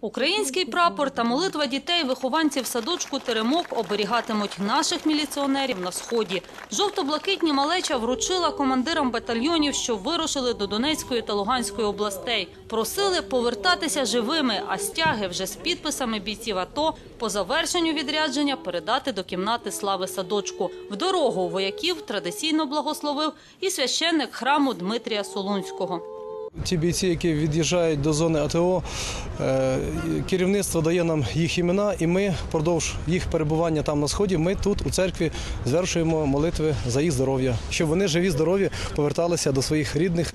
Український прапор та молитва дітей-вихованців садочку «Теремок» оберігатимуть наших міліціонерів на Сході. Жовто-блакитні малеча вручила командирам батальйонів, що вирушили до Донецької та Луганської областей. Просили повертатися живими, а стяги вже з підписами бійців АТО по завершенню відрядження передати до кімнати слави садочку. В дорогу вояків традиційно благословив і священник храму Дмитрія Солунського. Ті бійці, які від'їжджають до зони АТО, керівництво дає нам їх імена, і ми впродовж їх перебування там на Сході, ми тут у церкві звершуємо молитви за їх здоров'я, щоб вони живі, здорові поверталися до своїх рідних.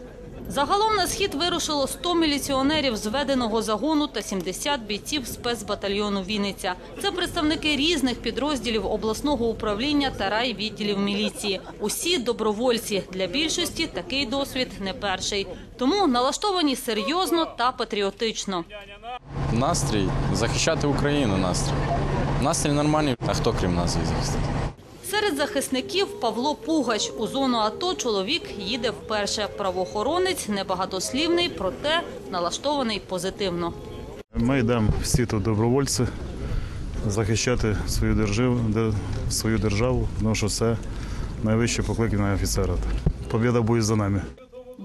Загалом на схід вирушило 100 міліціонерів зведеного загону та 70 бійців спецбатальйону «Вінниця». Це представники різних підрозділів обласного управління та райвідділів міліції. Усі добровольці. Для більшості такий досвід не перший. Тому налаштовані серйозно та патріотично. Настрій – захищати Україну настрій. Настрій нормальний, а хто крім нас захистить? Серед захисників Павло Пугач. У зону АТО чоловік їде вперше. Правоохоронець небагатослівний, проте налаштований позитивно. Ми йдемо всі тут добровольці захищати свою державу, тому що це найвищий поклик на офіцера. Побіда буде за нами.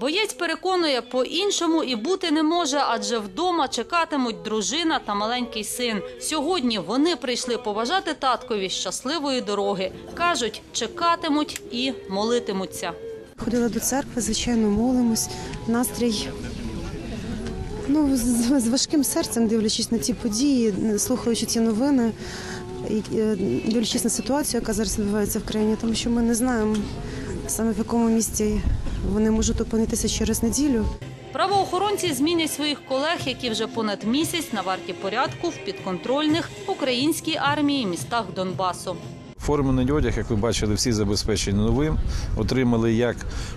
Боєць переконує, по-іншому і бути не може, адже вдома чекатимуть дружина та маленький син. Сьогодні вони прийшли побажати таткові щасливої дороги. Кажуть, чекатимуть і молитимуться. Ходила до церкви, звичайно, молимось. Настрій з важким серцем, дивлячись на ці події, слухаючи ці новини, дивлячись на ситуацію, яка зараз відбувається в країні, тому що ми не знаємо саме в якому місці вони можуть опинитися через неділю. Правоохоронці змінять своїх колег, які вже понад місяць на варті порядку в підконтрольних українській армії містах Донбасу. Формений одяг, як ви бачили, всі забезпечені новим. Отримали як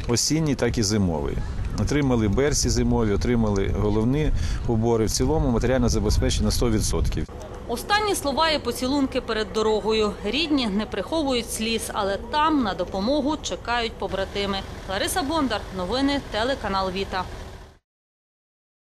осінній, так і зимовий. Отримали берці зимові, отримали головні убори. В цілому матеріально забезпечено 100%. Останні слова і поцілунки перед дорогою. Рідні не приховують сліз, але там на допомогу чекають побратими. Лариса Бондар, новини, телеканал «Віта».